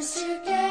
Together.